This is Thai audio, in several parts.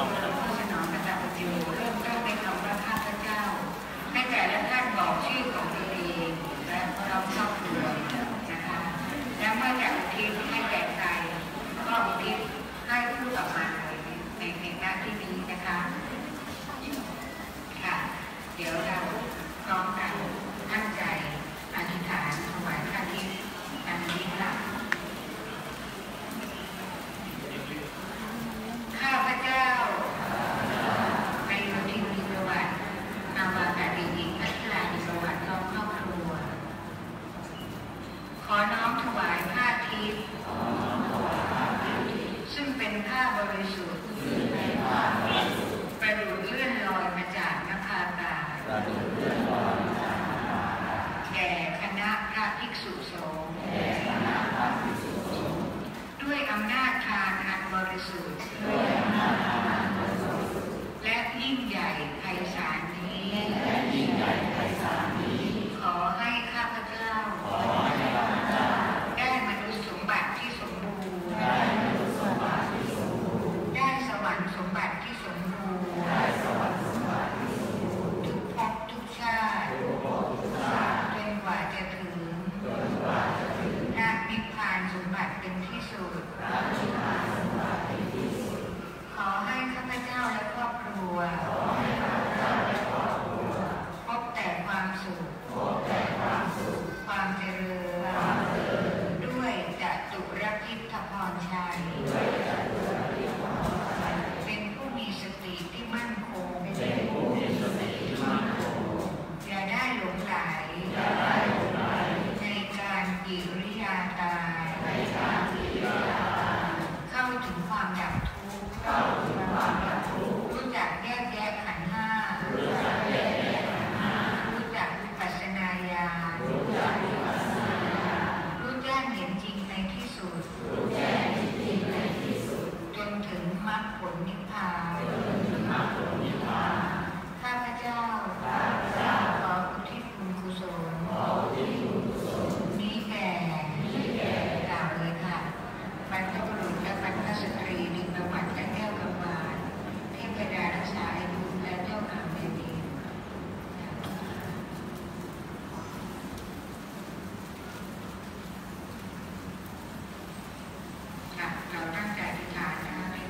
เรานะครับเราตั้งใจอธิษฐานนะคะ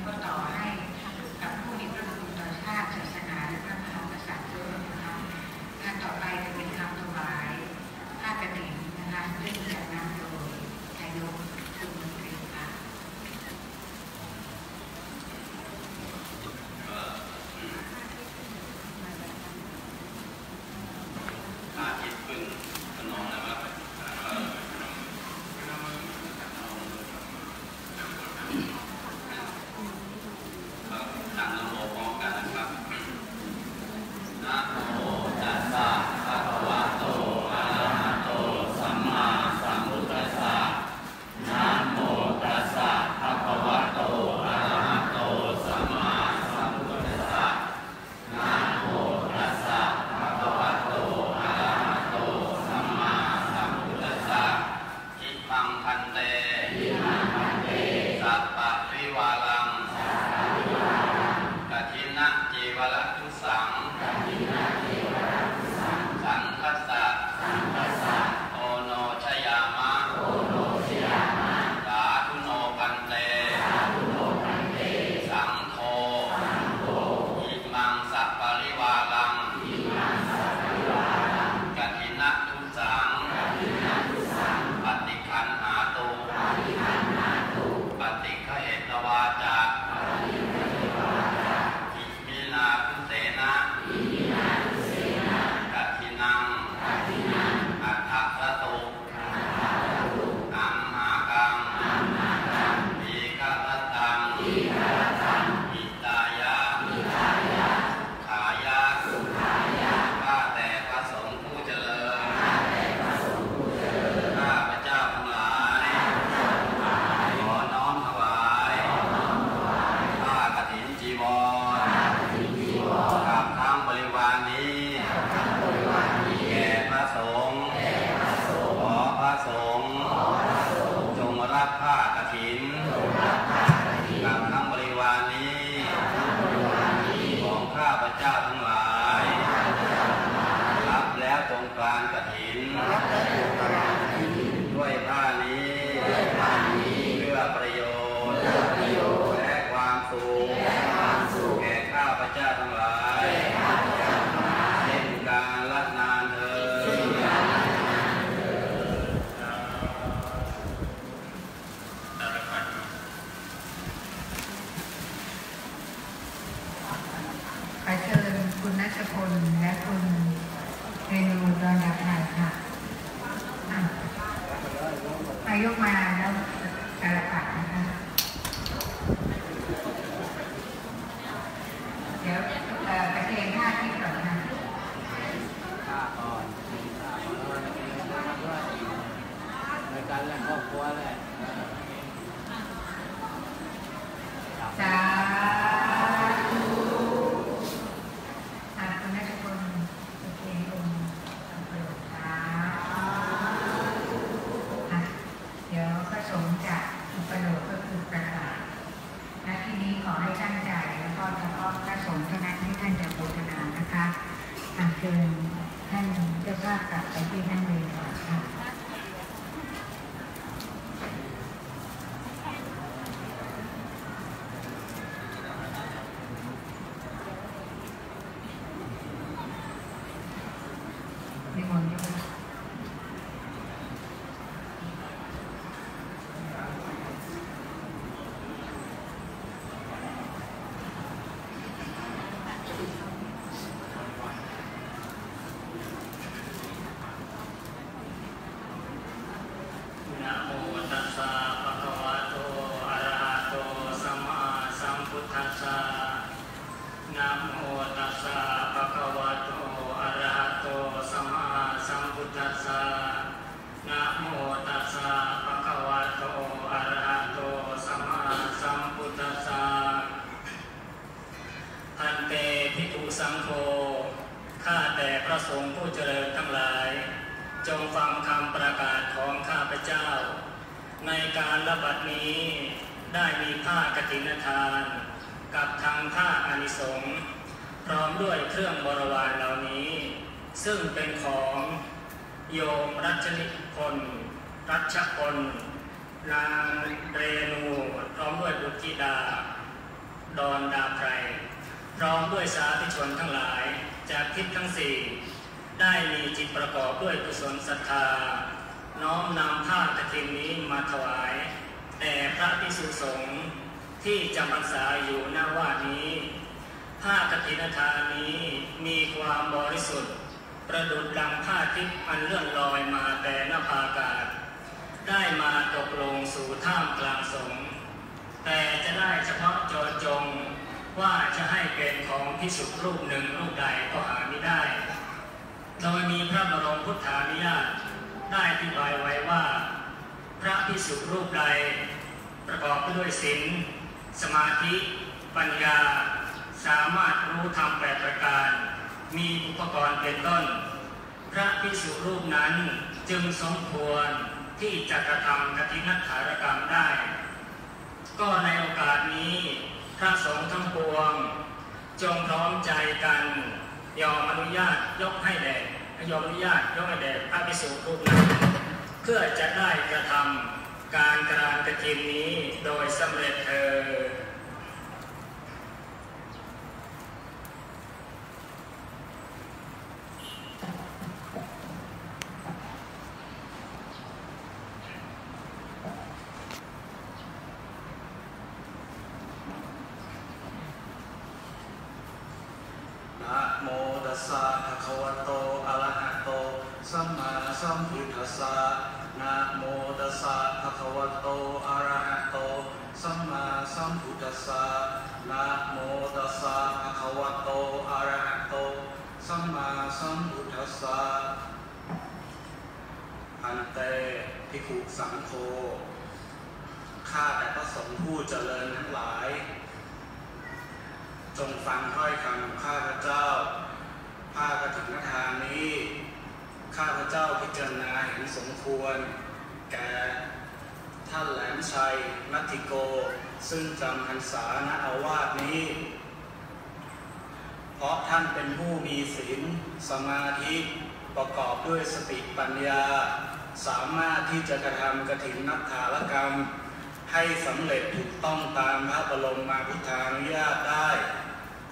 ก็ต่อให้กับ เจ้าทั้งหลายเป็นการละนานเถิดขอเชิญคุณนัชพลและคุณเรนูดอนดับไทยค่ะนายกมาแล้วกระปัดนะคะเดี๋ยวไปเทงท่าที่ก่อนนะในการแลกครอบครัวแหละจ้า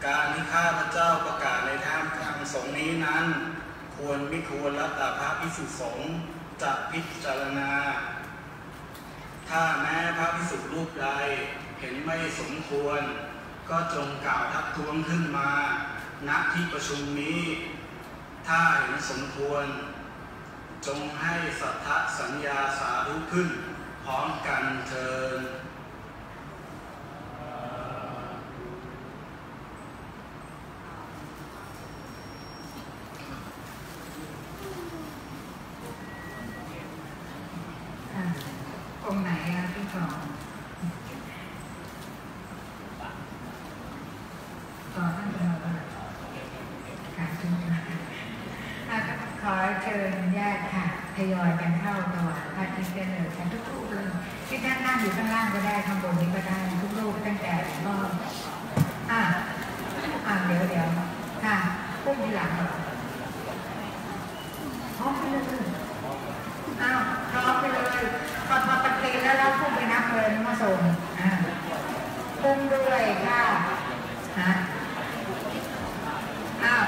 การที่ข้าพเจ้าประกาศในท่ามกลางสงฆ์นี้นั้นควรไม่ควรแล้วแต่พระภิกษุสงฆ์จะพิจารณาถ้าแม้พระภิกษุรูปใดเห็นไม่สมควรก็จงกล่าวทักท้วงขึ้นมาณที่ประชุมนี้ถ้าเห็นสมควรจงให้สัทธสัญญาสาธุขึ้นพร้อมกันเถิดองค์ไหนอะพี่ต่อท่านประธานการชุมนุมขอเชิญญาติค่ะทยอยกันเข้าถวายพระอินทร์กันเลยทุกรูปเลยที่ท่านนั่งอยู่ข้างล่างก็ได้ข้างบนนี้ก็ได้ทุกรูปตั้งแต่ก็เดี๋ยวค่ะพุ่งทีหลังพร้อมไปเลยพร้อมไปเลยพอตะเกียบแล้วเราพุ่งไปนับเลยมาส่งพุ่งด้วยค่ะ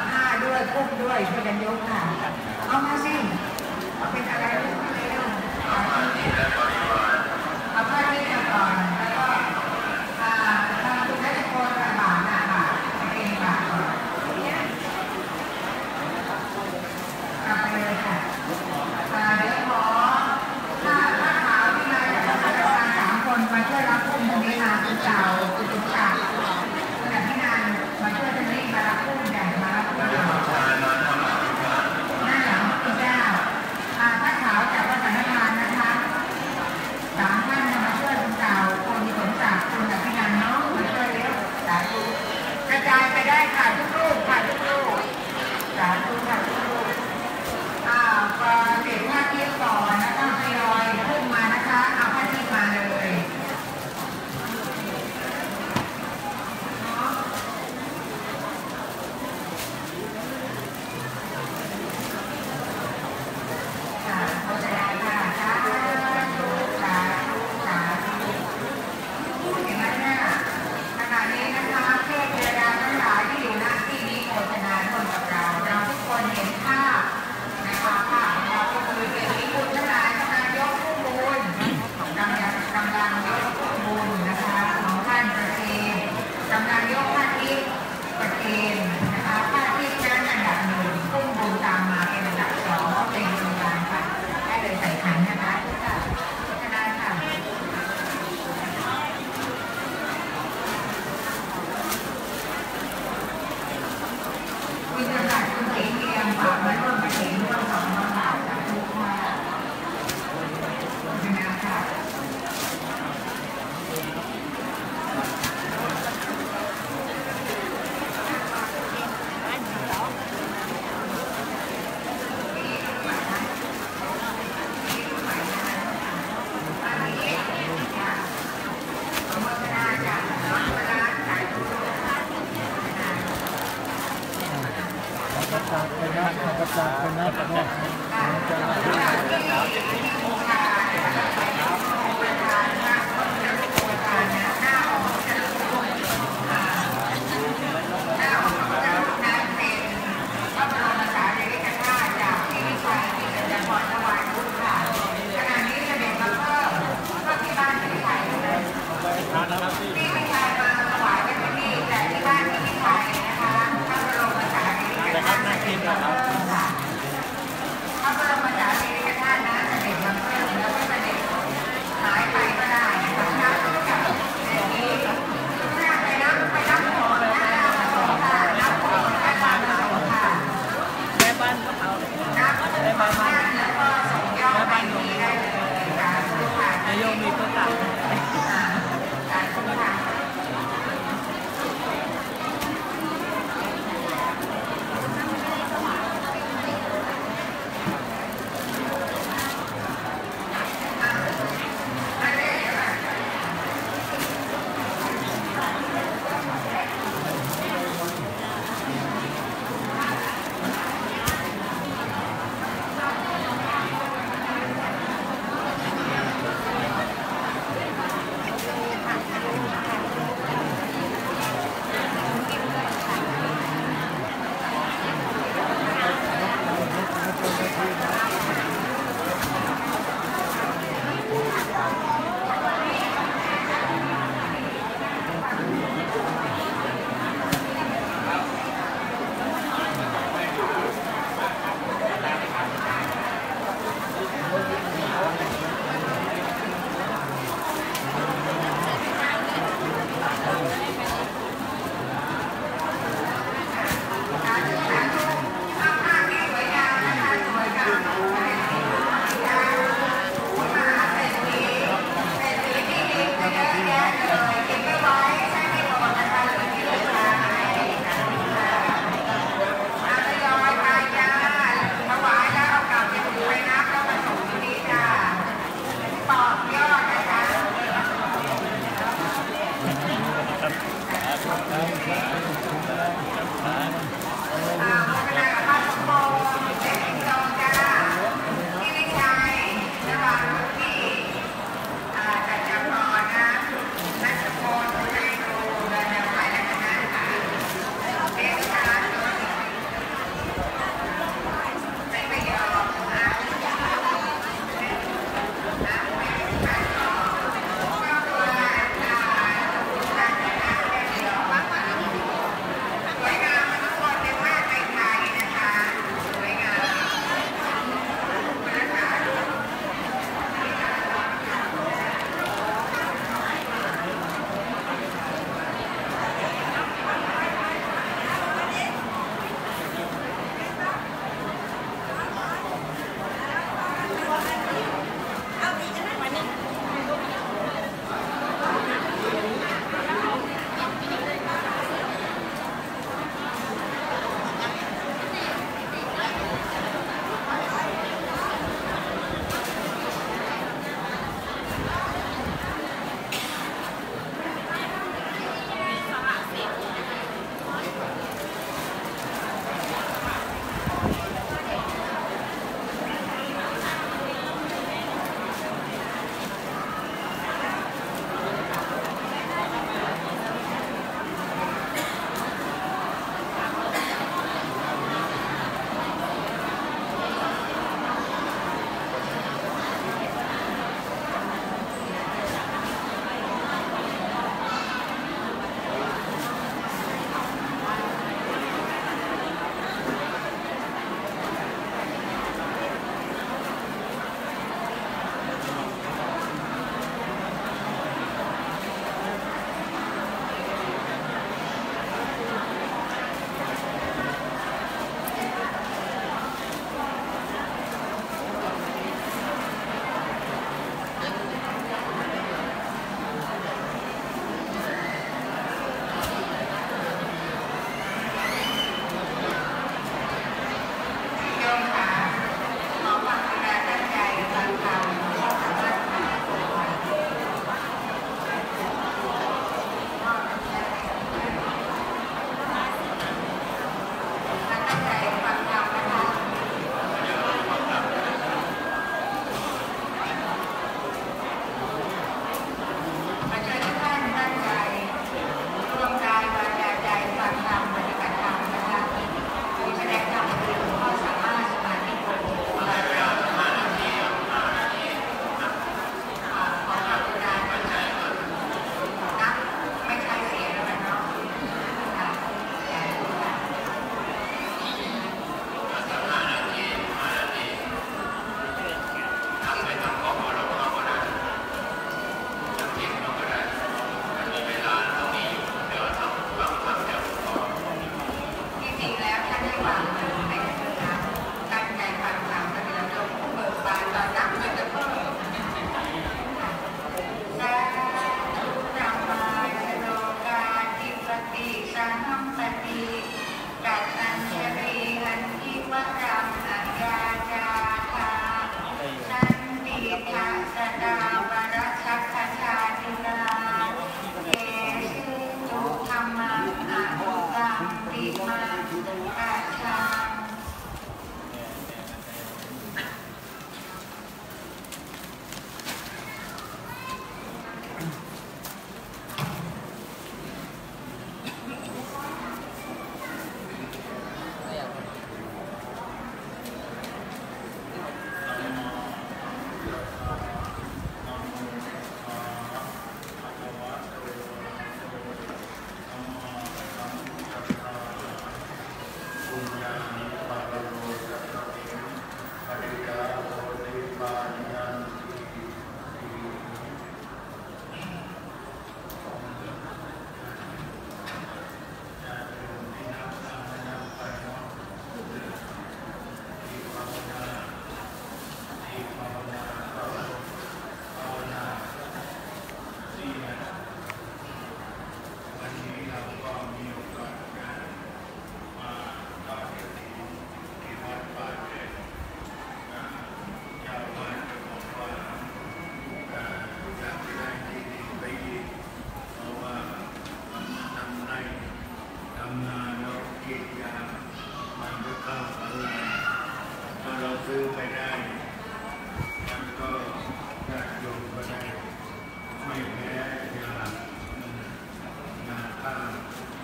ผ้าด้วยพุ่งด้วยช่วยกันยกค่ะเอามาสิเอาเป็นอะไรรู้ไหมเรื่องเอาผ้าที่มาก่อนแล้วก็ทำคุณให้คนบาทบาทก่อนกลับไปเลยค่ะเดี๋ยวขอผ้าขาวที่มาจากประชาชน3 คนมาช่วยรับพุ่งตรงนี้ค่ะคุณเจ้าคุณจ่าพระบรมสารีริกธาตุนะเสด็จมาเพื่อ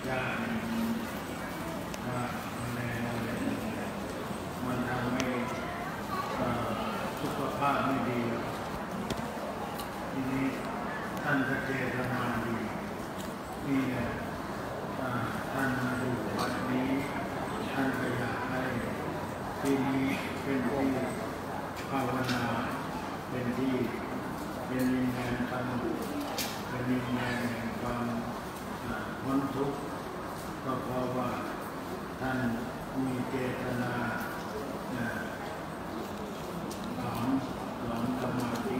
มันทำให้สุขภาพไม่ดีทีนี้ท่านเจตนาดีนี่แหละท่านมาดูวันนี้ท่านก็อยากให้ที่นี้เป็นที่ภาวนาเป็นที่เป็นดินแดนธรรมเป็นดินแดนแห่งความพ้นทุกข์ก็เพราะว่าท่านมีเจตนาสอนสมาธิ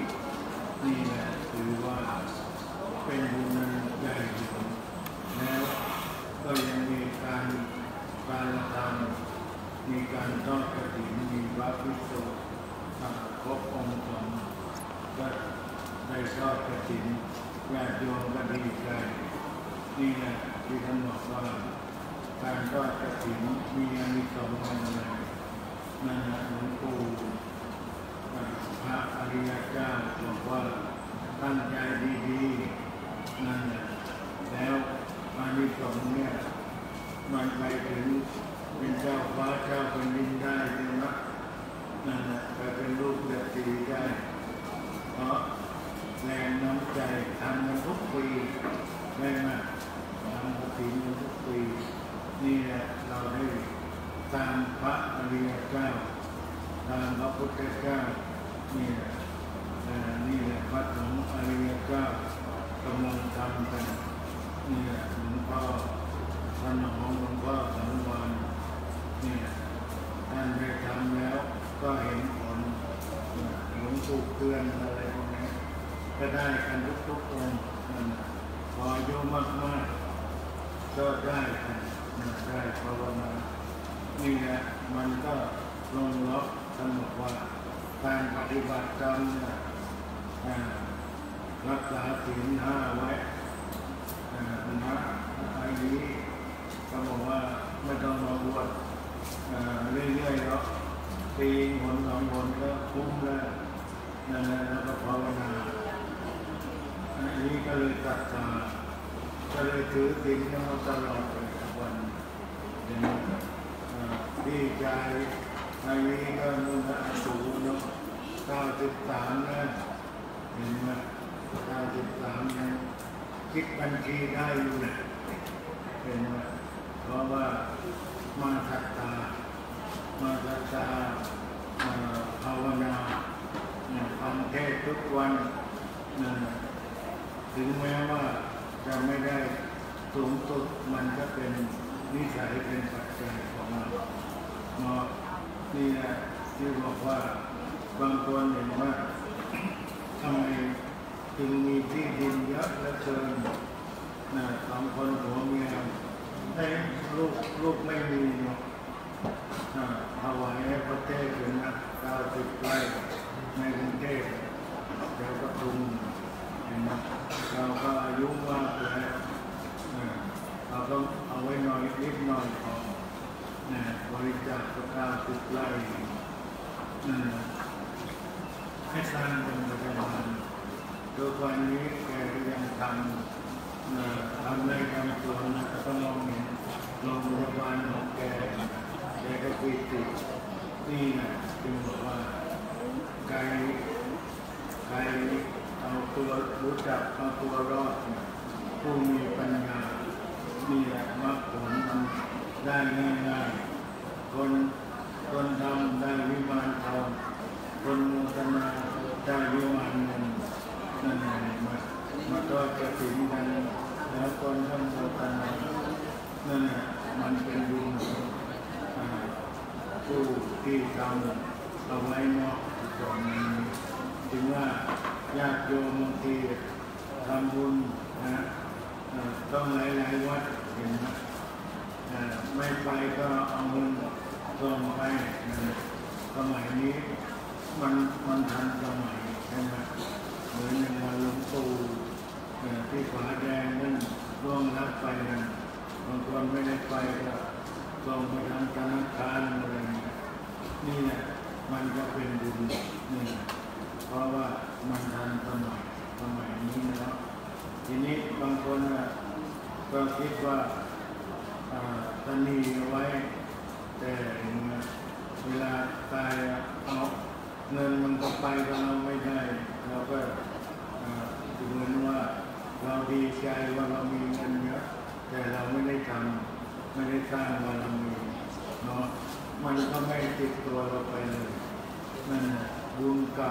นี่แหละถือว่าเป็นบุญใหญ่หลวงแล้วก็ยังมีการทำมีการทอดกฐินมีพระภิกษุครบองค์สองก็ได้ทอดกฐินญาติโยมก็ดีใจนี่แหละที่ท่านบอกว่าการทอดกฐินมีอานิสงส์อะไรนั่นแหละหลวงปู่พระอริยเจ้าบอกว่าตั้งใจดีๆนั่นแหละแล้วอานิสงส์เนี่ยมันไปถึงเป็นเจ้าฟ้าเจ้าแผ่นดินได้ใช่ไหมนั่นแหละไปเป็นลูกเด็กดีได้เพราะแรงน้ำใจทำมาทุกปีได้ไหมทำมาถึงทุกปีนี่แหละเราได้ตามพระอริยเจ้าตามพระพุทธเจ้านี่แหละพระสงฆ์อริยเจ้ากำลังทำกันนี่แหละหลวงพ่อท่านของหลวงพ่อสังวรนี่แหละท่านได้ทำแล้วก็เห็นผลหลวงปู่เตือนอะไรพวกนี้ก็ได้กันทุกๆองค์พออายุมากๆก็ได้กันได้ภาวนานี่แหละมันก็ลงล็อกท่านบอกว่าการปฏิบัติธรรมรักษาศีลห้าไว้นะอันนี้ก็บอกว่าไม่ต้องมาบวชเรื่อยๆแล้วปีหนสองหนก็คุ้มแล้วนั่นแหละแล้วก็ภาวนาอันนี้ก็เลยตัดตาก็เลยถือศีลมาตลอดเลยทุกวันดีใจอันนี้ก็นุ่งอาสูรเนาะ93นะเห็นไหม93นะคิดบัญชีได้อยู่นะเห็นไหมเพราะว่ามาทักตาภาวนาฟังเทศทุกวันถึงแม้ว่าจะไม่ได้สูงสุดมันก็เป็นนิสัยเป็นปัจจัยของเราเนาะนี่แหละที่บอกว่าบางคนเห็นว่าทำไมจึงมีที่ดินเยอะและเชิญสองคนหัวเมียได้ลูกไม่มีถวายให้พระเจ้าถึงนะ90 ไร่ในกรุงเทพแล้วก็ปรุงเห็นไหมเราก็อายุมากแล้วเราต้องเอาไว้น้อยนิดหน่อยพอบริจาคก็90 ไร่ให้สร้างเป็นโรงพยาบาลโดยวันนี้แกก็ยังทำในการตรวจนะก็ต้องโรงพยาบาลของแกก็คุยติดนี่นะจึงบอกว่าใครเอาตัวรู้จักเอาตัวรอดผู้มีปัญญามีแหละมรรคผลได้ง่ายๆคนทำได้วิมานทองคนโมทนาได้วิมานเงินนั่นเองมาก็จะถึงกันแล้วคนทำโมทนานั่นมันเป็นบุญผู้ที่ทำเอาไว้เนาะตรงนี้ถึงว่าญาติโยมบางทีทำบุญนะต้องหลายวัดเห็นไหมไม่ไปก็เอาเงินตรงไปสมัยนี้มันทันสมัยใช่ไหมเหมือนอย่างวันหลวงปู่ที่ฝาแดงนั่นร่วงรับไปนะบางคนไม่ได้ไปก็ส่งไปทำธนาคารอะไรนี่แหละมันก็เป็นบุญนี่เพราะว่ามันทันสมัยนี้แล้วทีนี้บางคนก็คิดว่า ตนีไว้แต่เวลาตายเอาเงินมันก็ไปก็เราไม่ได้เราก็เหมือนว่าเราดีใจว่าเรามีเงินเยอะแต่เราไม่ได้ทำไม่ได้สร้างบารมีเนาะมันก็ไม่ติดตัวเราไปเลยมันบุญเก่า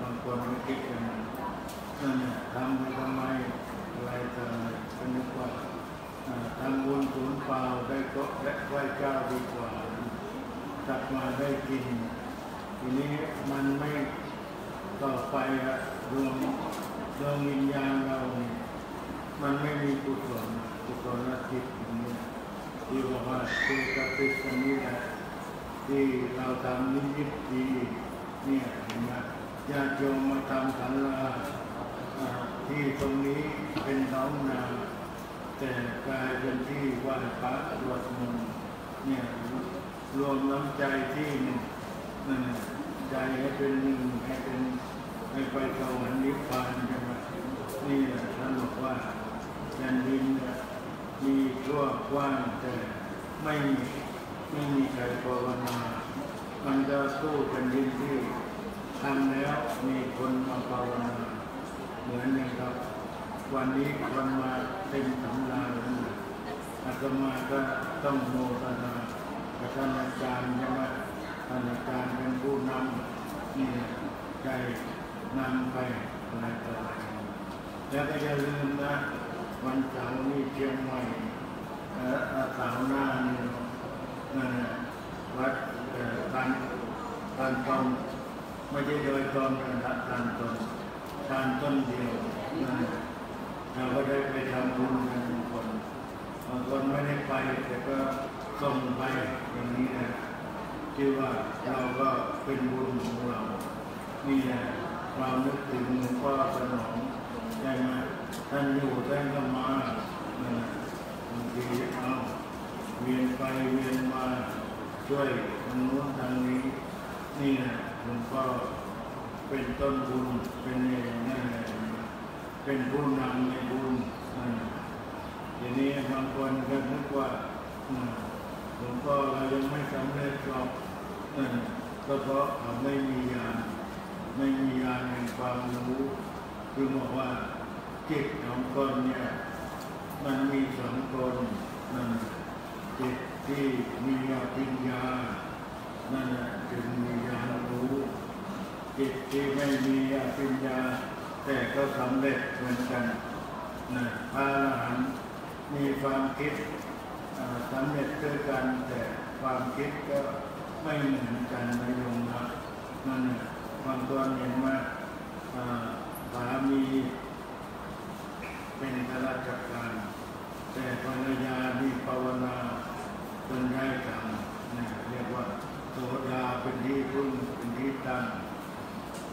บางคนไม่คิดอย่างนั้นเนี่ยทำไปทำไมอะไรแต่เป็นดีกว่าทำบุญสูญเปล่าได้ก็และไหว้เจ้าดีกว่าจับมาได้กินทีนี้มันไม่ต่อไปดวงวิญญาณเรามันไม่มีกุศลจิตที่บอกว่าคือกระติกอันนี้แหละที่เราทำนิมิตดีเนี่ยเห็นไหมญาติโยมมาทำศาลาที่ตรงนี้เป็นน้องนาแต่กลายเป็นที่ไหว้พระสวดมนต์เนี่ยรวมน้ำใจที่หนึ่งใจให้เป็นหนึ่งให้ไปสวรรค์นิพพานใช่ไหมนี่ท่านบอกว่าแผ่นดินมีทั่วกว้างแต่ไม่มีใครภาวนามันจะสู้แผ่นดินที่ทำแล้วมีคนมาภาวนาเหมือนอย่างครับวันนี้คนมาเต็มสำนักเลยอาตมาก็ต้องโมทนากับท่านอาจารย์ใช่ไหมท่านอาจารย์เป็นผู้นำนี่ใจนำไปอะไรต่ออะไรแล้วก็อย่าลืมนะวันเสาร์นี้เชียงใหม่เสาร์หน้านี่วัดการตรงไม่ใช่โดยตรงนะการต้นเดียวเราก็ได้ไปทำบุญกันบางคนไม่ได้ไปแต่ก็ส่งไปอย่างนี้นะที่ว่าเราก็เป็นบุญของเรานี่แหละความนึกถึงก็สนองใช่ไหมท่านอยู่ท่านก็มาบางทีเอาเวียนไปเวียนมาช่วยทางโน้นทางนี้นี่แหละผมก็เป็นต้นบุญเป็นเองนั่นแหละเป็นผู้นำในบุญอย่างนี้บางคนก็นึกว่าผมก็เรายังไม่สำเร็จหรอกก็เพราะเราไม่มีญาณแห่งความรู้คือบอกว่าจิตของคนเนี่ยมันมีสองคนจิตที่มีปัญญานั่นจึงมีญาณรู้จิตที่ไม่มีปัญญาแต่ก็สำเร็จเหมือนกันพระอรหันต์มีความคิดสำเร็จด้วยกันแต่ความคิดก็ไม่เหมือนกันในยมนะนั่นบางตัวเห็นว่าสามีเป็นข้าราชการแต่ภรรยามีภาวนาจนได้ทำเนี่ยเรียกว่าโสดาเป็นที่พึ่งเป็นที่ตั้ง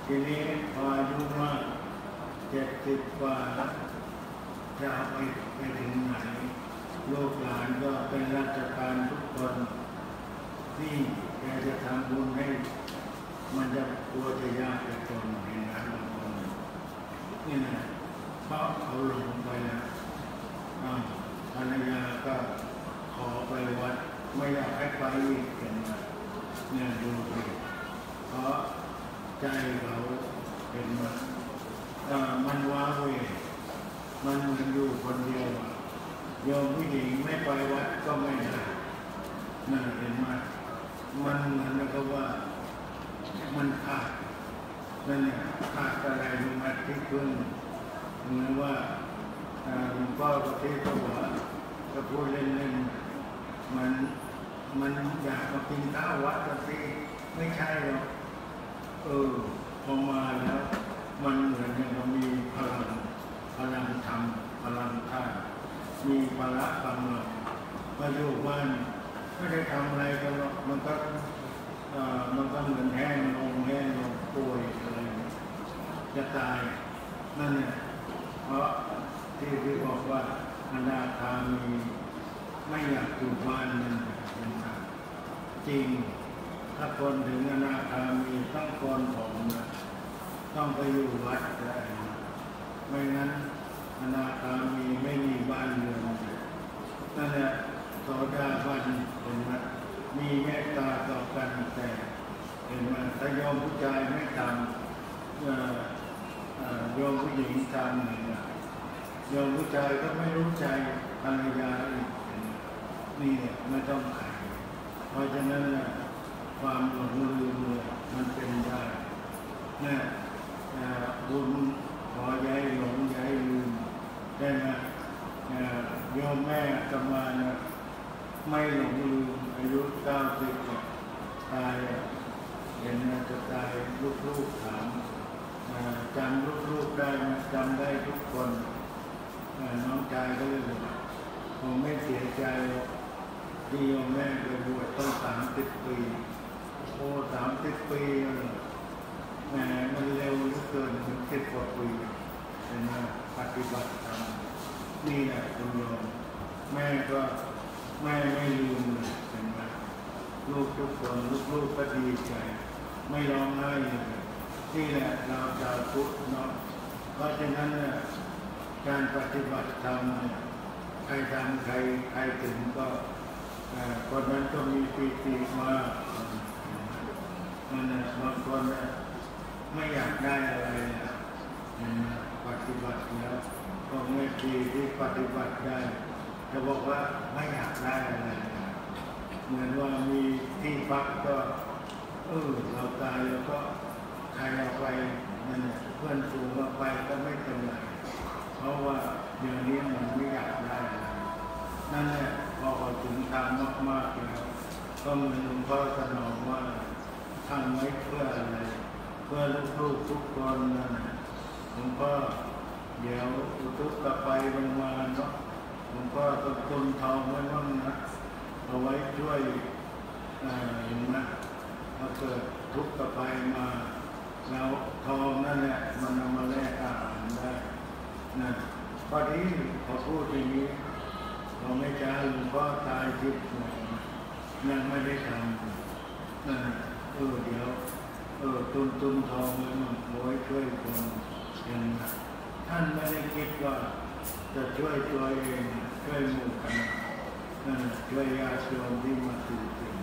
ทีนี้พออายุมาก70 กว่าจะไปถึงไหนลูกหลานก็เป็นราชการทุกคนที่แกจะทำบุญให้มันจะกลัวจะยากจะจนในงานบางคนนี่นะเพราะเขาหลงไปแล้วภรรยาก็ขอไปวัดไม่อยากให้ไปอีกกันนะเนี่ยดูสิเพราะใจเขาเป็นมันว้าเวมันอยู่คนเดียวโยมผู้หญิงไม่ไปวัดก็ไม่ได้นั่นเห็นไหมมันเหมือนกับว่ามันขาดนั่นเนี่ยขาดอะไรมาที่พึ่งเหมือนว่าหลวงพ่อประเทศเขาบอกจะพูดเล่นๆมันอยากมากินข้าววัดกันสิไม่ใช่หรอกพอมาแล้วมันเหมือนเรามีพลังธรรมพลังธาตุมีพละกำลัง มาอยู่บ้านไม่ได้ทำอะไรกันหรอกมันก็เหมือนแห้งลงป่วยอะไรจะตายนั่นเนี่ยเพราะที่บอกว่าอนาถามีไม่อยากอยู่บ้านนั่นจริงถ้าคนถึงอนาถามีต้องโกนผมนะต้องไปอยู่วัดได้ไม่งั้นอนาถามีไม่มีบ้านเรือนนั่นแหละโสดาบันเห็นไหมมีเมตตาต่อกันแต่เห็นไหมถ้าโยมผู้ชายไม่ทำโยมผู้หญิงทำเหมือนกันโยมผู้ชายก็ไม่รู้ใจภรรยาอีกนี่ไม่ต้องใครเพราะฉะนั้นความหลงลืมมันเป็นได้นะบุญขอย้ายหลงย้ายลืมได้ไหมโยมแม่กำมาไม่หลงลืมอายุ90ตายเห็นนะจะตายลูกๆถามจำลูกๆได้ไหมจำได้ทุกคนน้องชายก็เลยผมไม่เสียใจที่โยมแม่ไปบวชต้อง30 ปีโอ้30 ปีแหมมันเร็วเหลือเกินถึง10 กว่าปีเป็นมาปฏิบัติธรรมนี่แหละคุณโยมแม่ก็แม่ไม่ลืมเป็นมาลูกทุกคนลูกๆก็ดีใจไม่ร้องไห้เลยนี่แหละเราชาวพุทธเนาะเพราะฉะนั้นการปฏิบัติธรรมใครทำใครถึงก็คนนั้นก็มีปีติมากนั่นแหละบางคนไม่อยากได้อะไรปฏิบัติแล้วก็ไม่ดีที่ปฏิบัติได้จะบอกว่าไม่อยากได้อะไรเหมือนว่ามีที่พักก็เราตายแล้วก็ใครเอาไปนั่นแหละเพื่อนฝูงเอาไปก็ไม่เป็นไรเพราะว่าเดี๋ยวนี้มันไม่อยากได้นั่นแหละพอถึงทางมากๆแล้วก็เหมือนหลวงพ่อสนองว่าทำไว้เพื่ออะไรเพื่อลูกๆทุกคนนั่นแหละหลวงพ่อเดี๋ยวทุกๆกลับไปวันวานเนาะหลวงพ่อต้องตุนทองไว้บ้างนะเอาไว้ช่วยนะพอเกิดทุกข์กลับไปมาแล้วทองนั่นแหละมันนำมาแลกอาหารได้นะพอดีพอพูดอย่างนี้เราไม่จ้าหลวงพ่อตายจิตหมดยังไม่ได้ทำนั่นเดี๋ยวตุ้มทองมันเอาไว้ช่วยคนอย่างนั้นท่านไม่ได้คิดว่าจะช่วยตัวเองช่วยหมู่คณะนั่นช่วยญาติโยมที่มาถือศีล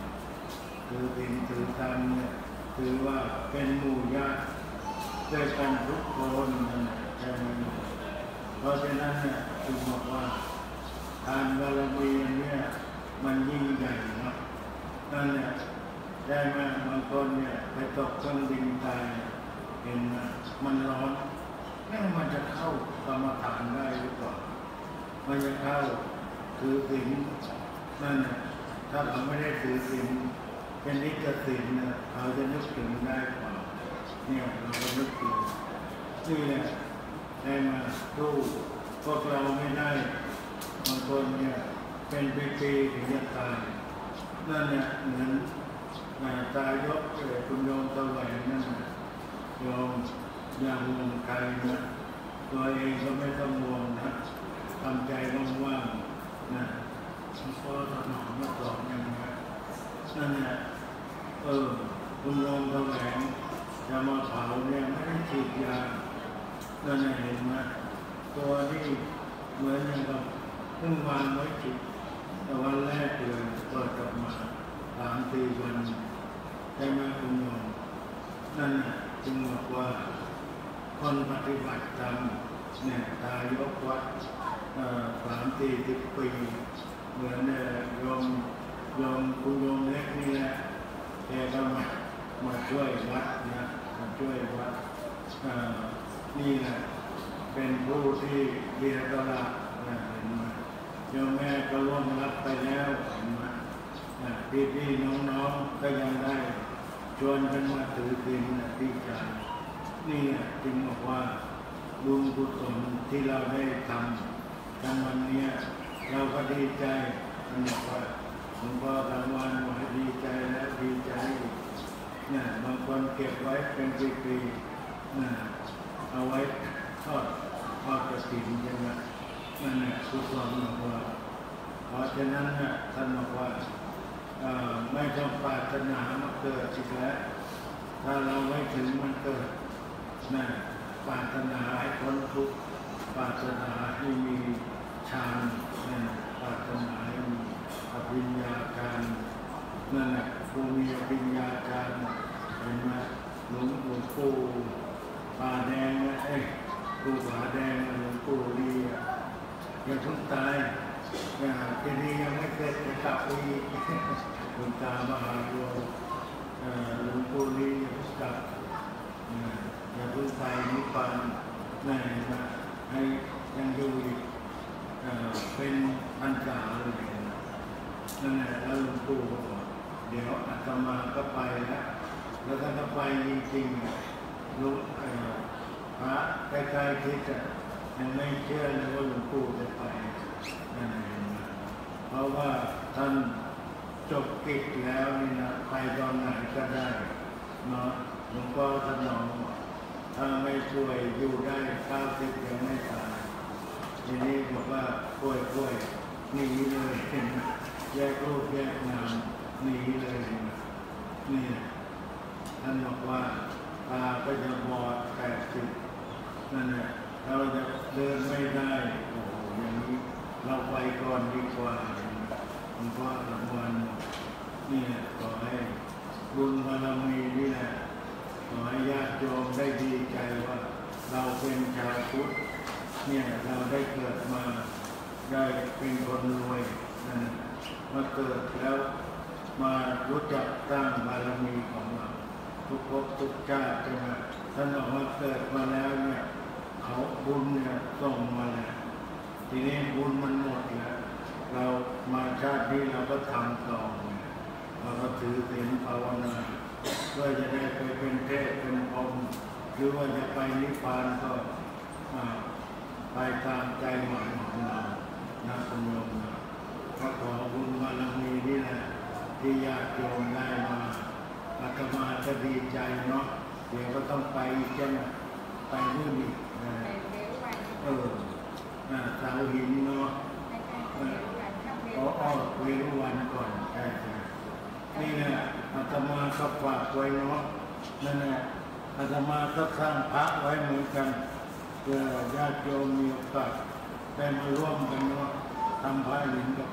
ถือธรรมเนี่ยถือว่าเป็นหมู่ญาติด้วยกันทุกคนนั่นใช่ไหมเพราะฉะนั้นเนี่ยจึงบอกว่าทานบารมีเนี่ยมันยิ่งใหญ่เนาะนั่นแหละได้มาบางคนเนี่ยไปตกเครื่องบินตายเห็นมันร้อนนั่นมันจะเข้ากรรมฐานได้หรือเปล่ามันจะเข้าถือศีลนั่นถ้าเราไม่ได้ถือศีลเป็นนิจศีลเนี่ยเราจะนึกถึงได้เปล่าเนี่ยเราจะนึกถึงนี่แหละได้มาดูพวกเราไม่ได้บางคนเนี่ยเป็นปีๆถึงจะตายนั่นเนี่ยเหมือนตายยกคุณโยมตะแหวนนั่นโยมอย่างงงใครนะตัวเองก็ไม่ต้องงงนะทำใจว่างๆนะพ่อสนองมาสอนอย่างนี้นั่นเนี่ยคุณโยมตะแหวนจะมาเผาเนี่ยไม่ได้ฉีดยานั่นเนี่ยเห็นไหมตัวที่เหมือนอย่างกับเพิ่งวางไว้จิตแต่วันแรกเลยเปิดออกมา3-4 วันได้มาคุณโยมนั่นจึงบอกว่าคนปฏิบัติธรรมเนี่ยตายยกวัด30-40 ปีเหมือนโยมคุณโยมเล็กนี่แหละแกก็มาช่วยวัดนะมาช่วยวัดนี่แหละเป็นผู้ที่เบียดละโยมแม่ก็ร่วมรับไปแล้วพี่น้องๆก็ยังได้ชวนกันมาถือศีลที่ใจนี่จึงบอกว่าบุญกุศลที่เราได้ทำวันนี้เราก็ดีใจ ผมพอทำวันหมดดีใจและดีใจเนี่ยบางคนเก็บไว้เป็นปีๆเนี่ยเอาไว้ทอดกระถิ่นใช่ไหมนั่นแหละทุกคนบอกว่าเพราะฉะนั้นเนี่ยท่านบอกว่าไม่ต้องปรารถนามาเกิดอีกแล้วถ้าเราไม่ถึงมันเกิดนั่นปรารถนาให้พ้นทุกข์ปรารถนาให้มีฌานนั่นปรารถนาให้มีอภิญญาการนั่นแหละผู้มีอภิญญาการเห็นไหมหลวงปู่ป่าแดงนะครูป่าแดงหลวงปู่ดีอย่าทุกข์ตายจะดียังไม่เกิดจะกลับไปหลวงตามหาโยหลวงปู่ดีอย่าทุกข์กลับอย่าทุกข์ไปนิพพานนั่นเห็นไหมให้ยังอยู่อีกเป็นอันตรายเลยนั่นแหละแล้วหลวงปู่ก็บอกเดี๋ยวอาตมาก็ไปแล้วท่านก็ไปจริงๆลุกพระใกล้ๆที่จะยังไม่เชื่อเลยว่าหลวงปู่จะไปนั่นเองเพราะว่าท่านจบกิจแล้วนี่นะไปตอนไหนก็ได้เนาะหลวงพ่อท่านนองถ้าไม่ป่วยอยู่ได้90ยังไม่ตายทีนี้บอกว่าป่วยหนีเลยแยกรูปแยกนามหนีเลยนี่ท่านบอกว่าตาก็จะบอด80นั่นแหละเราจะเดินไม่ได้โอ้โหอย่างนี้เราไปก่อนดีกว่าหลวงพ่อรางวัลนี่ขอให้บุญบารมีนี่แหละขอให้ญาติโยมได้ดีใจว่าเราเป็นชาวพุทธเนี่ยเราได้เกิดมาได้เป็นคนรวยนั่นมาเกิดแล้วมารู้จักสร้างบารมีของเราทุกภพทุกชาติใช่ไหมท่านบอกว่าเกิดมาแล้วเนี่ยเขาบุญเนี่ยส่งมาแล้วทีนี้บุญมันหมดแล้วเรามาชาตินี้เราก็ทำต่อเราก็ถือศีลภาวนาเพื่อจะได้ไปเป็นเทพเป็นพรหมหรือว่าจะไปนิพพานก็ไปตามใจหมายของเรานักสมองก็ขอบุญบารมีนี่แหละที่ญาติโยมได้มาอาตมาจะดีใจเนาะเดี๋ยวก็ต้องไปเช่นไปนู่นนี่สาวหินเนาะเวรุวันก่อนใช่นี่แหละอาตมาก็ฝากไว้เนาะนั่นแหละอาตมาก็สร้างพระไว้เหมือนกันเพื่อญาติโยมมีโอกาสได้มาร่วมกันเนาะทำพระหินกับ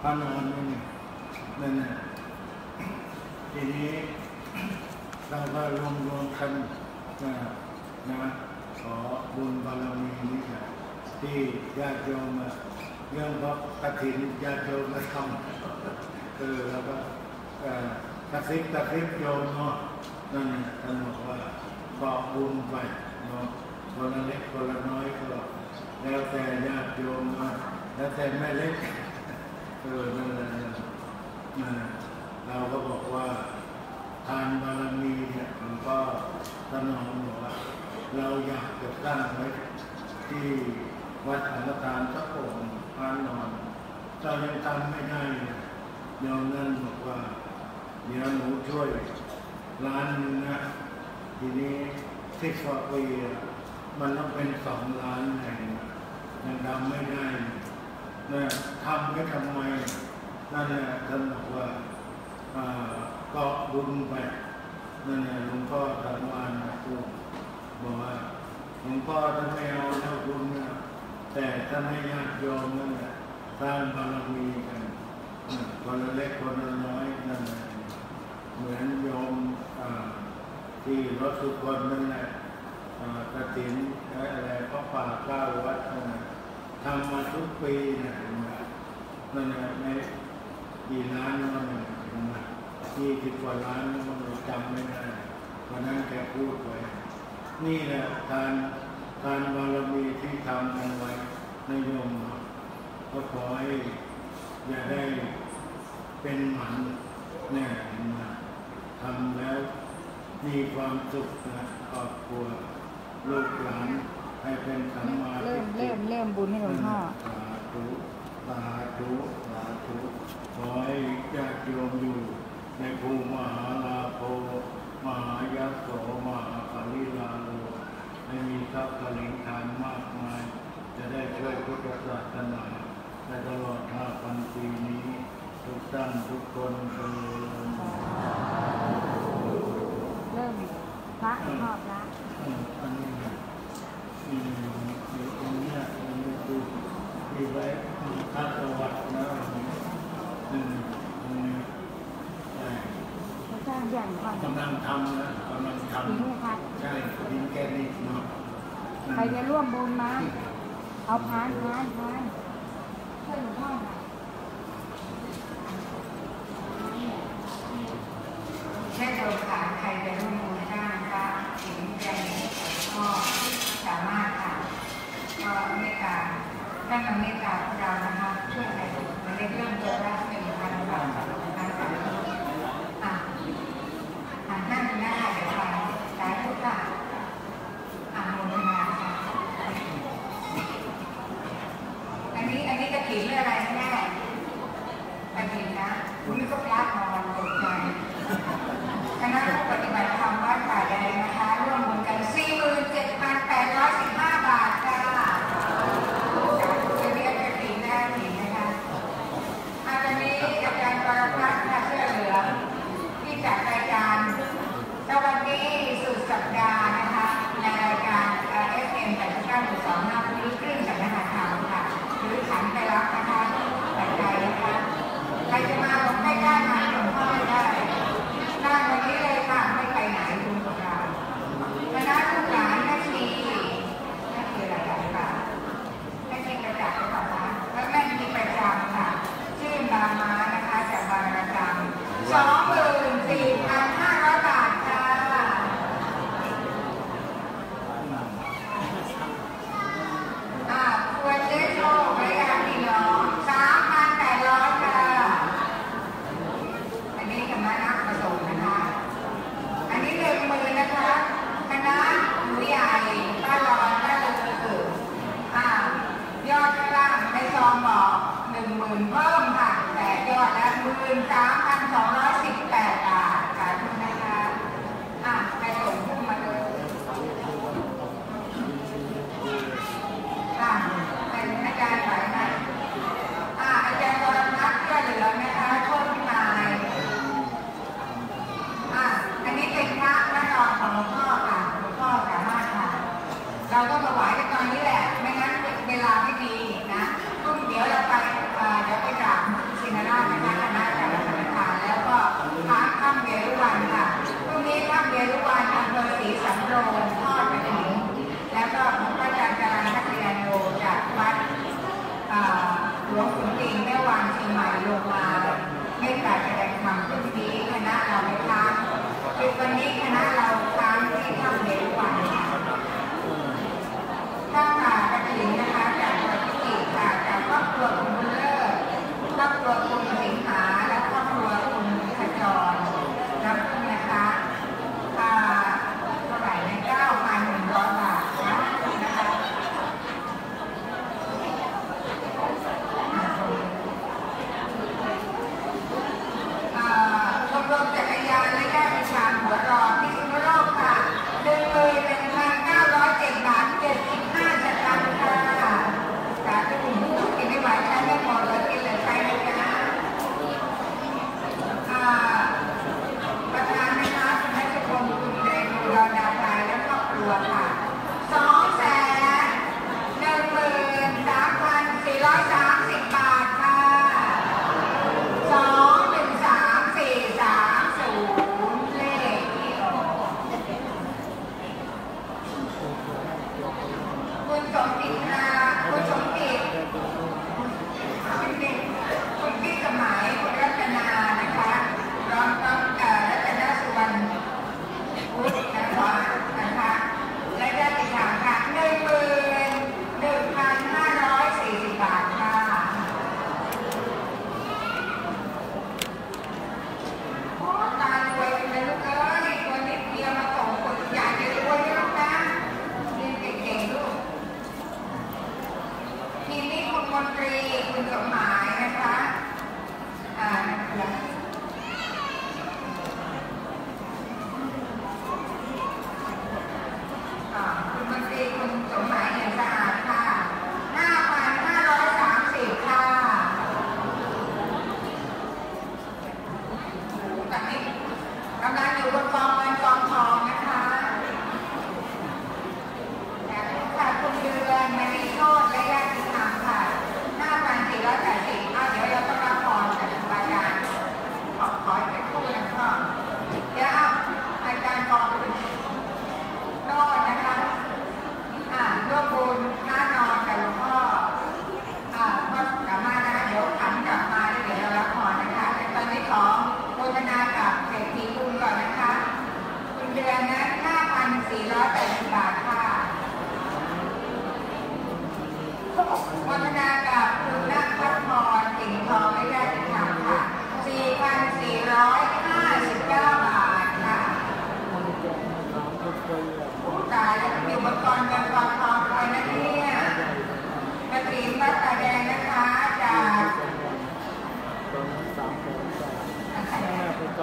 พระนอนนี่นั่นแหละทีนี้เราก็รวมกันนะขอบุญบารมีนี่แหละที่ญาติโยมเรื่องพระกฐินญาติโยมมาทำแล้วก็กระซิบโยมเนาะนั่นท่านบอกว่าบอกบุญไปเนาะคนละเล็กคนละน้อยก็แล้วแต่ญาติโยมมาแล้วแต่แม่เล็กนั่นแหละเราก็บอกว่าทานบารมีเนี่ยมันก็สนองบอกว่าเราอยากจะตั้งไว้ที่วัดสังฆทานพระองค์พระนอนเรายังทำไม่ได้โยมนั่นบอกว่าเดี๋ยวหนูช่วย1,000,000นะทีนี้ที่สอบไปมันต้องเป็น2,000,000ไงยังทำไม่ได้เนี่ยทำไม่ทำไมนั่นแหละท่านบอกว่าก็บุญไปนั่นแหละหลวงพ่อทำงานนะครูบอกว่าหลวงพ่อท่านไม่เอาเท่าบุญนะแต่ท่านให้ญาติโยมนั่นแหละสร้างบารมีกันคนละเล็กคนละน้อยนั่นแหละเหมือนโยมที่รถสุขคนนั่นแหละกฐินอะไรพระป่า9วัดนั่นแหละทำมาทุกปีนะนั่นแหละในกี่ล้านนั่นแหละ20 กว่าล้านมันจำไม่ได้เพราะนั้นแกพูดไว้นี่แหละการบารมีที่ทำกันไว้ในโยมก็ขอให้อย่าได้เป็นหมันแน่นะทำแล้วมีความสุขนะครอบครัวลูกหลานให้เป็นสัมมาทิฏฐิเริ่มบุญให้หลวงพ่อสาธุ ในภูมหาลาโภมหายะโสมหาปริลาโลไม่มีทรัพย์กลิงทานมากมายจะได้ช่วยพุทธศาสนาในตลอด 5,000 ปีนี้ทุกท่านทุกคนเริ่มพระชอบละอันนี้เดี๋ยวตรงนี้ดูมีไว้ท่าประวัตินะกำลังทำนะกำลังทำใช่ดินแกนิกนะใครจะร่วมบุญมาเอาพานช่วยหลวงพ่อหน่อยแค่เราถามใครจะร่วมบุญได้ก็ถึงใจก็สามารถทำก็เมตตาท่านทำเมตตาพวกเรานะคะช่วยอะไรมันในเรื่องตัวเราเป็นการบำบัดกระถิ่นอะไรแม่กระถิ่นนะคุณก็พลาดนอนตกใจคณะผู้ปฏิบัติธรรมวัดป่าแดงนะคะร่วมบุญกัน 47,815 บาทค่ะจะเรียกกระถิ่นหน้าถิ่นนะคะอาจารย์นี้อาจารย์ปรพัฒน์เสื้อเหลืองที่จัดรายการสวัสดีสุดสัปดาห์นะคะในรายการ FM 89.25 วันนี้ครึ่งสัปดาห์ข่าวค่ะขันไปรับนะคะแต่ใจนะคะใครจะมาผมให้ได้มาหลวงพ่อได้ได้วันนี้เลยค่ะไม่ไปไหนคุณของเราคณะลูกหลานนักชีนักชีหลายๆค่ะนักชีกระจาดก็ต่างๆแล้วแม่มีประจำค่ะชื่อบามานะคะจากบางระจัง 24,500 บาทค่ะครัวเจ๊โชคเพิ่มค่ะแต่ยอดละ 13,218 บาทค่ะทุกท่านนะคะไปส่งพุ่งมาเลยเป็นอาจารย์ไหวไหมอาจารย์กรณัฐเพื่อเหลือนะคะโชคพิมายอันนี้เป็นพระพระนอนของหลวงพ่อค่ะหลวงพ่อสามารถค่ะเราต้องถวายกันตอนนี้แหละไม่งั้นเวลาไม่ดีนะเดี๋ยวเราไปกราบสิงหราชนะคะคณะกรรมการ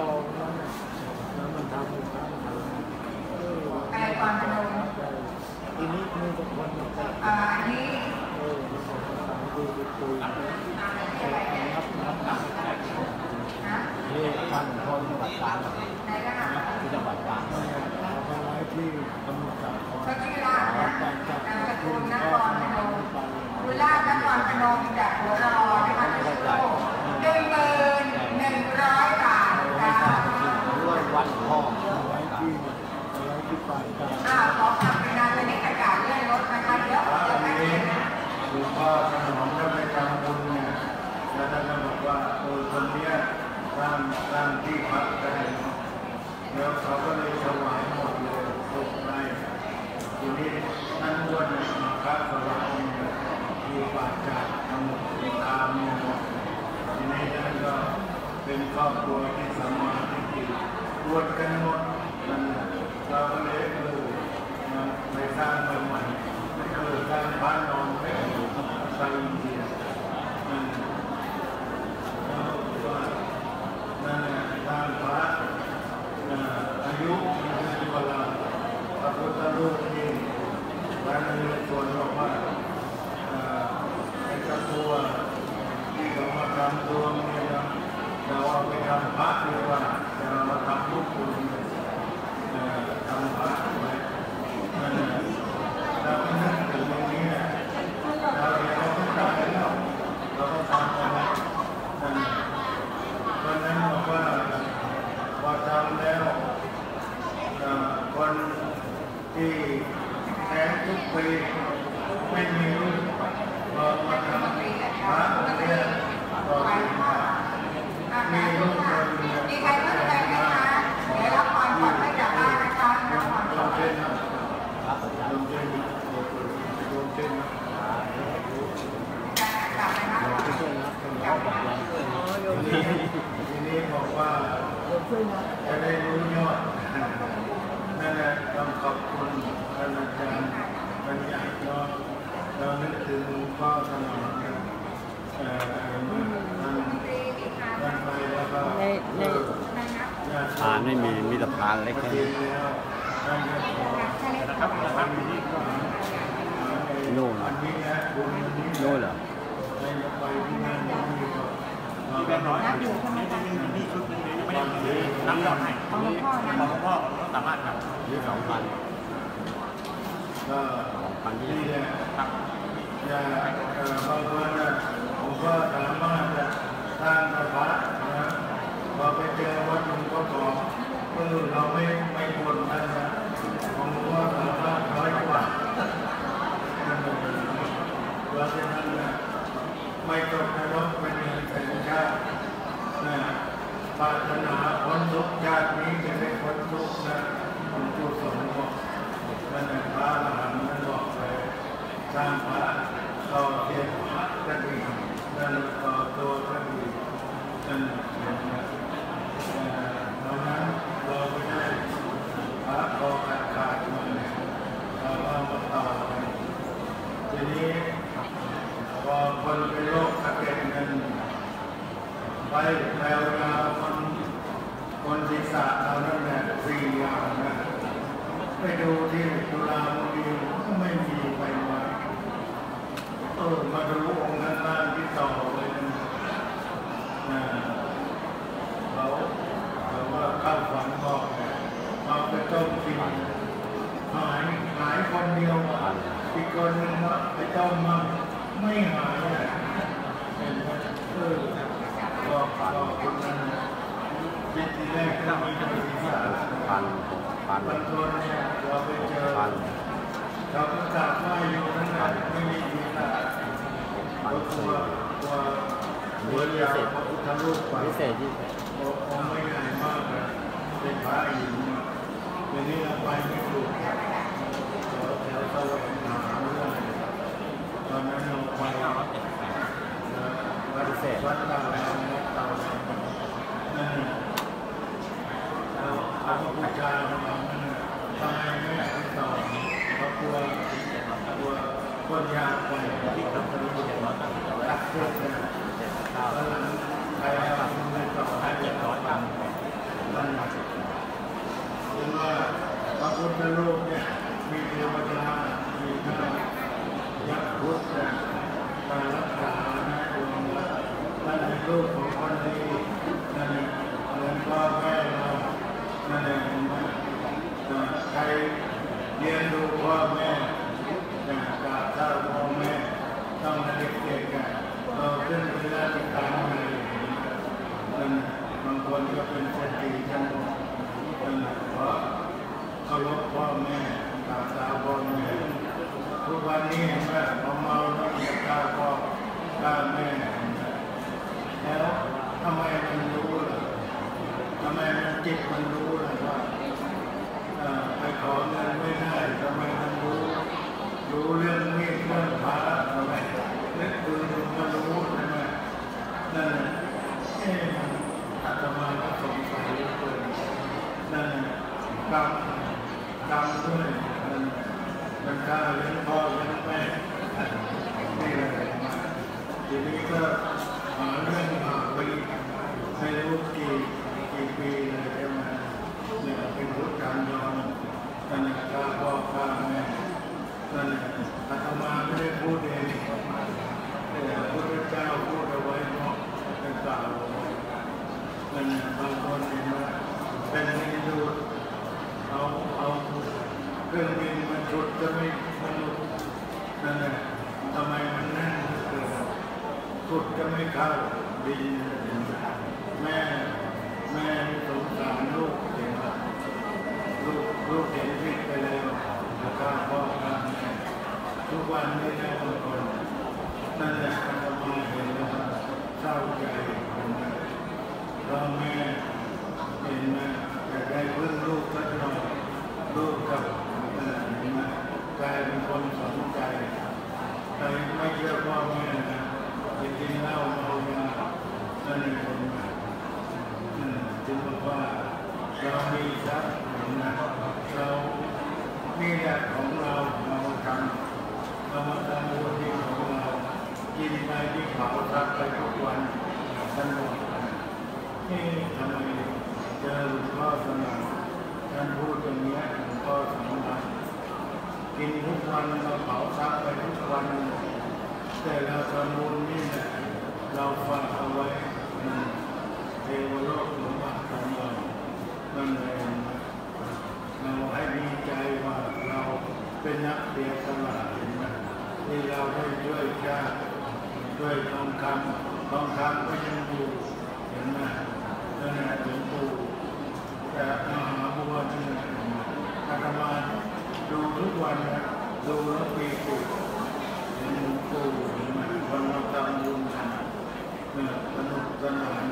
Hãy subscribe cho kênh Ghiền Mì Gõ để không bỏ lỡ những video hấp dẫn. ควรจะเป็นคนดีทั้งหมดเป็นหลักว่าเคารพพ่อแม่ตาตาพ่อแม่ทุกวันนี้แม่เราเมาแล้วอยากตาพ่อตาแม่แล้วทำไมมันรู้ล่ะทำไมมันจิตมันรู้ล่ะว่าไปขอเงินไม่ได้ทำไมมันรู้เรื่องมีดเรื่องพระทำไมเรื่องปืนมันรู้ทำไมนั่นอาตมาก็สงสัยเลยนั่นกรรมด้วยมันฆ่าเลี้ยงพ่อเลี้ยงแม่นี่แหละมาทีนี้ก็หาเรื่องมาไปไม่รู้กี่ปีเลยจะมาเนี่ยเป็นผู้การยอมนั่นฆ่าพ่อฆ่าแม่นั่นอาตมาไม่ได้พูดเองแต่พระพุทธเจ้าพูดเอาไว้เนาะเป็นกล่าวมันบางคนเห็นว่าเป็นฮินดูเอาเครื่องบินมันชุดจะไม่มนุษย์นั่นแหละทำไมมันแน่นเกินชุดจะไม่เข้าบินแม่สงสารลูกเห็นว่าลูกเห็นผิดไปแล้วแล้วก็พ่อแม่ทุกวันไม่ได้บางคนนั่นแหละทำไมเห็นแล้วเศร้าใจเราแม่เป็นแม่แต่ได้เพื่อนลูกก็นอนลูกกับกลายเป็นคนสนใจแต่ไม่เชื่อพ่อแม่นะไปกินเหล้าเมายานั่นเป็นคนจึงบอกว่าเรามีทรัพย์นะเรานี่แหละของเราเราทำเราทำบุญที่ของเรากินไปที่เผาทรัพย์ไปทุกวันทั้งหมดทำไมเจอหลวงพ่อสมานท่านพูดอย่างนี้หลวงพ่อสมานกินทุกวันเราเผาทรัพย์ไปทุกวันแต่เราทำบุญนี่แหละเราฝากเอาไว้เทวโลกหลวงพ่อสมานนั่นเองเราให้ดีใจว่าเราเป็นนักเสียสละที่เราได้ช่วยชาติด้วยทองคำก็ยังอยู่เห็นไหมนั่นแหละหลวงปู่แต่มหาบัวนี่อาตมาดูทุกวันนะดูแล้วปีกุศลหลวงปู่เห็นไหมวันเราทำบุญกันสนุกสนาน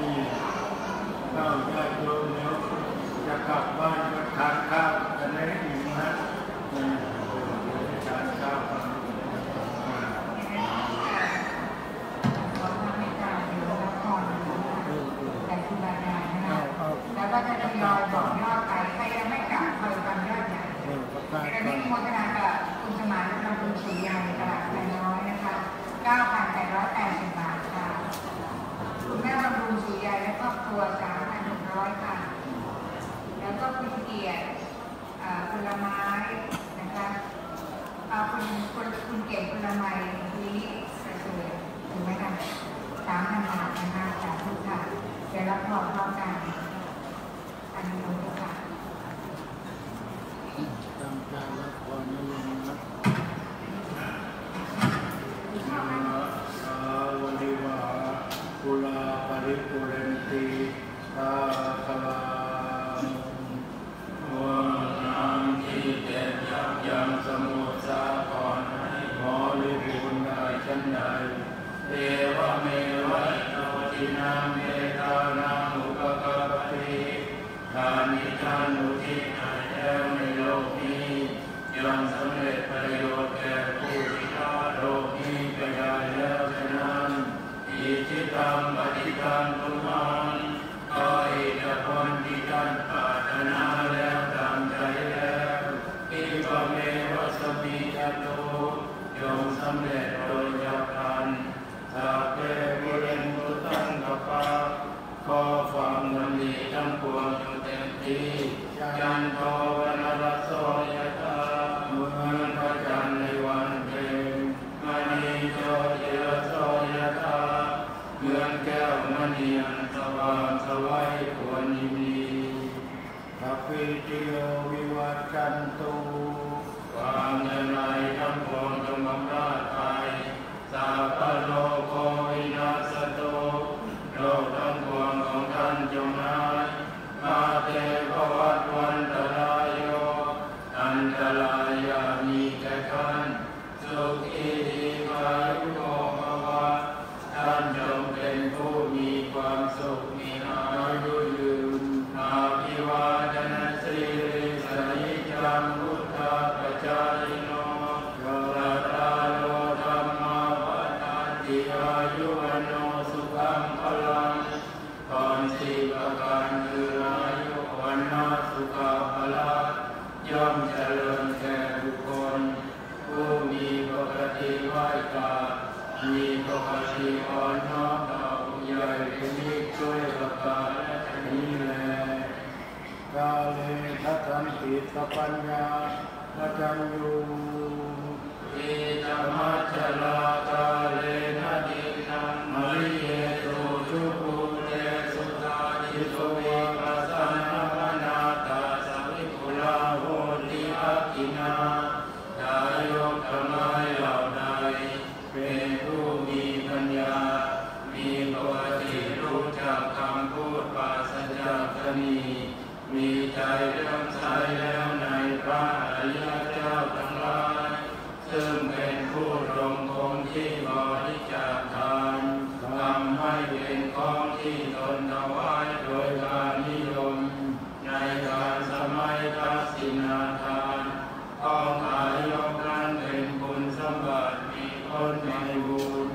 นี่ข้าวได้โยมแล้วจะกลับบ้านก็ทานข้าวกันได้อีกนะทานข้าวก็จะทยอยบอกยอดไปใครยังไม่กลับเคยทำยอดอย่างแต่นี่โฆษณากับคุณสมานนำคุณศรียางในตลาดไทยน้อยนะคะ 9,880 บาทค่ะคุณแม่บำรุงศรียางและครอบครัว 3,100 ค่ะแล้วก็คุณเกียรติผลไม้นะคะคุณเก่งผลไม้นี้สวยๆถูกไหมคะ 3,000 บาทนะคะจากทุกค่ะเดี๋ยวรับพอพร้อมกันตามการละครนิยมนะวันนี้ว่ากุลาปริปุเรนติตาคลาวันที่เด่นยับยั้งสมุทรสาครขอริบุญได้ฉันใดเอวเมวะโตทินาเมตานามุปการะติทานิทานุทิฏฐิแก้วในโลกนี้ย่อมสำเร็จประโยชน์แก่ผู้ที่ละโลกนี้ไปได้แล้วฉะนั้นอิจิตังปฏิตังตุมังก็อิจพันติตันปาถนาแล้วตามใจแล้วอิปเมวะสมิจโตย่อมสำเร็จโดยยาพันสัพเพปุเรนตุตังกัปปะขอความดำริทั้งปวงอยู่เต็มที่จันโทปนรโสยถาเหมือนพระจันทร์ในวันเพ็ญมณีโชติรโสยถาเหมือนแก้วมณีอันสว่างสวัยควรยินดีสัพพิติโยวิวัตชันตุความเจริญทั้งปวงจงบำราดไปสัพพโลกวินาศโตโลกทั้งปวง เป็นผู้มีความสุขมีอายุยืนอาภิวาทนาสิริสนิจังพุทธปัจจายโนโยตาโลธรรมาวทันติอายุวันโนสุขังพลังตอนสี่ประการคืออายุวันโนสุขภละย่อมเจริญแก่บุคคลผู้มีปกติไหวกามีปกติอ่อนน้อมต่อผู้ใหญ่มีช่วยประการนี้แลกาเลทัศนติสัพพัญญาปัจจังยูอิตมัจฉลากาเลนะดินังมริเยตุจุภูเรสุตานิโสวิปัสสนาปนาตาสวิปุลาโหติอากินาดายกธรรมเหล่าใดเป็นผู้มีปัญญามีปกติรู้จักคำพูดปราศจากคณีมีใจเลื่อมใสแล้วในพระอริยเจ้าทั้งหลายซึ่งเป็นผู้ทรงคงที่บริจาคทานทำให้เป็นของที่ตนถวายโดยการนิยมในการสมัยทักษิณาทานของอายกนั้นเป็นคุณสมบัติมีคนในบุญ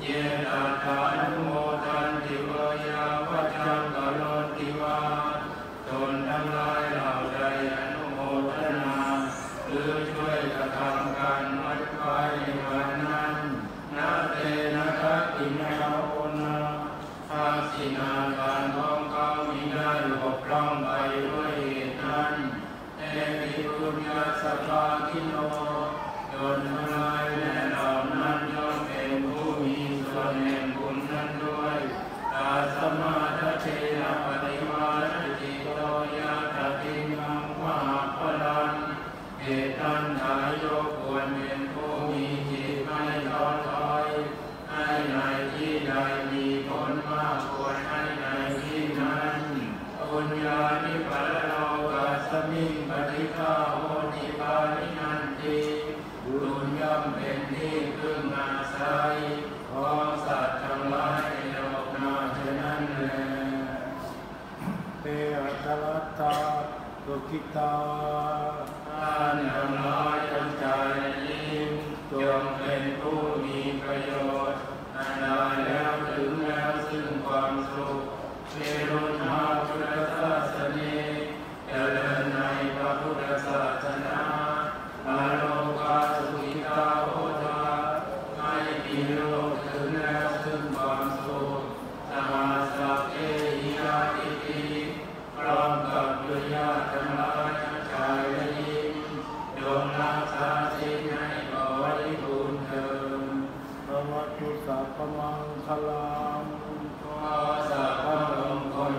เยตถานุโมทันติเวยาวัจจังกโรติวาตนทั้งหลายเหล่าใดอนุโมทนาหรือช่วยกระทำการไว้ภายในวันนั้นนาเตนะทักษิณาโอนาทักษิณาการของเขามิได้หลบล่องไปด้วยเหตุนั้นเอวิปุญญาสัพพาคิโนตนทั้งหลายแม้เหล่านั้นย่อมเป็นผู้มีส่วนแห่งบุญนั้นด้วยอาสมาทเทนะปฏิวาสติโตยะตติมังมหาพลังเหตุนั้นนายกควรเป็นผู้มีจิตไม่ท้อถอยให้ในที่ใดมีผลมากควรให้ในที่นั้นปุญญานิปัสโลกาสมิงปฏิฆาโหติปานินันติบุญย่อมเป็นที่พึ่งอาศัยของสัตว์ทั้งหลายในโลกนาเช่นนั้นแลเตอัตวัตตาโลกิตาท่านทั้งหลายจงใจยิ่งจงเป็นผู้มีประโยชน์อันได้แล้วถึงแล้วซึ่งความสุขเมรุนาพุทธศาสนีเจริญในพระพุทธศาสนาอาโลกาสุขิตาโหตาให้มีโลกถึงแล้วซึ่งความสุขสหัสสะเอหิยาติติพร้อมกับดุริยาธรรมทั้งกายและยิมดวงรักษาศีลให้บริบูรณ์เถิดพระวัตถุสัพพมังคลังขอสัพพมงคล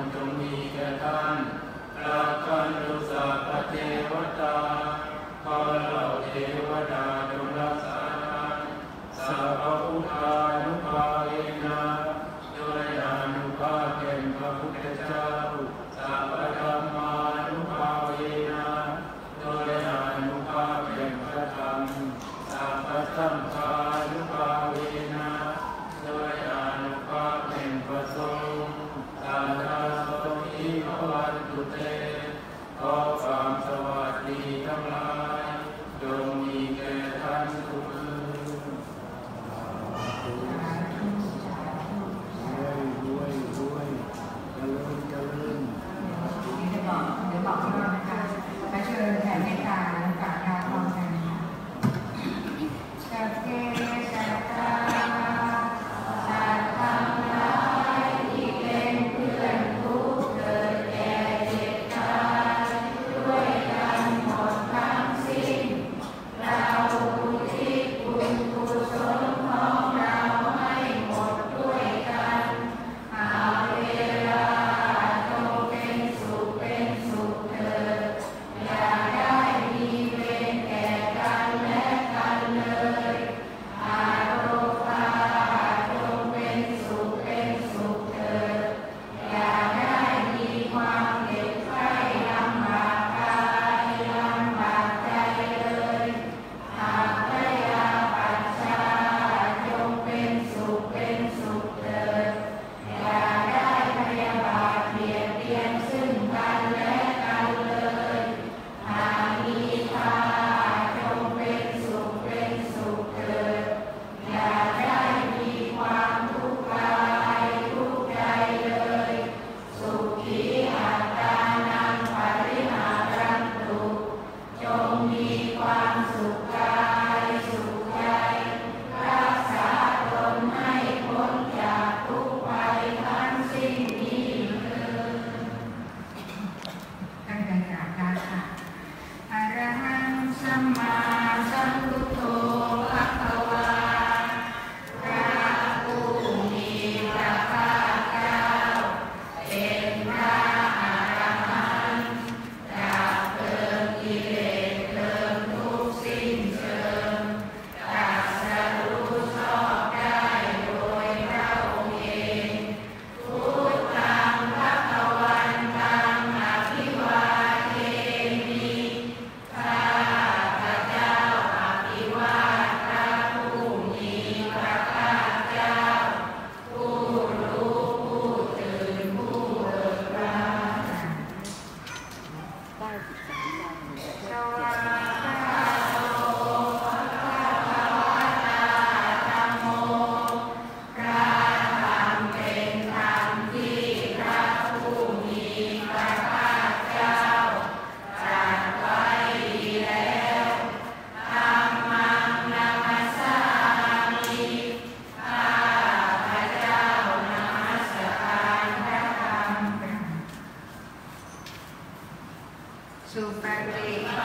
to family.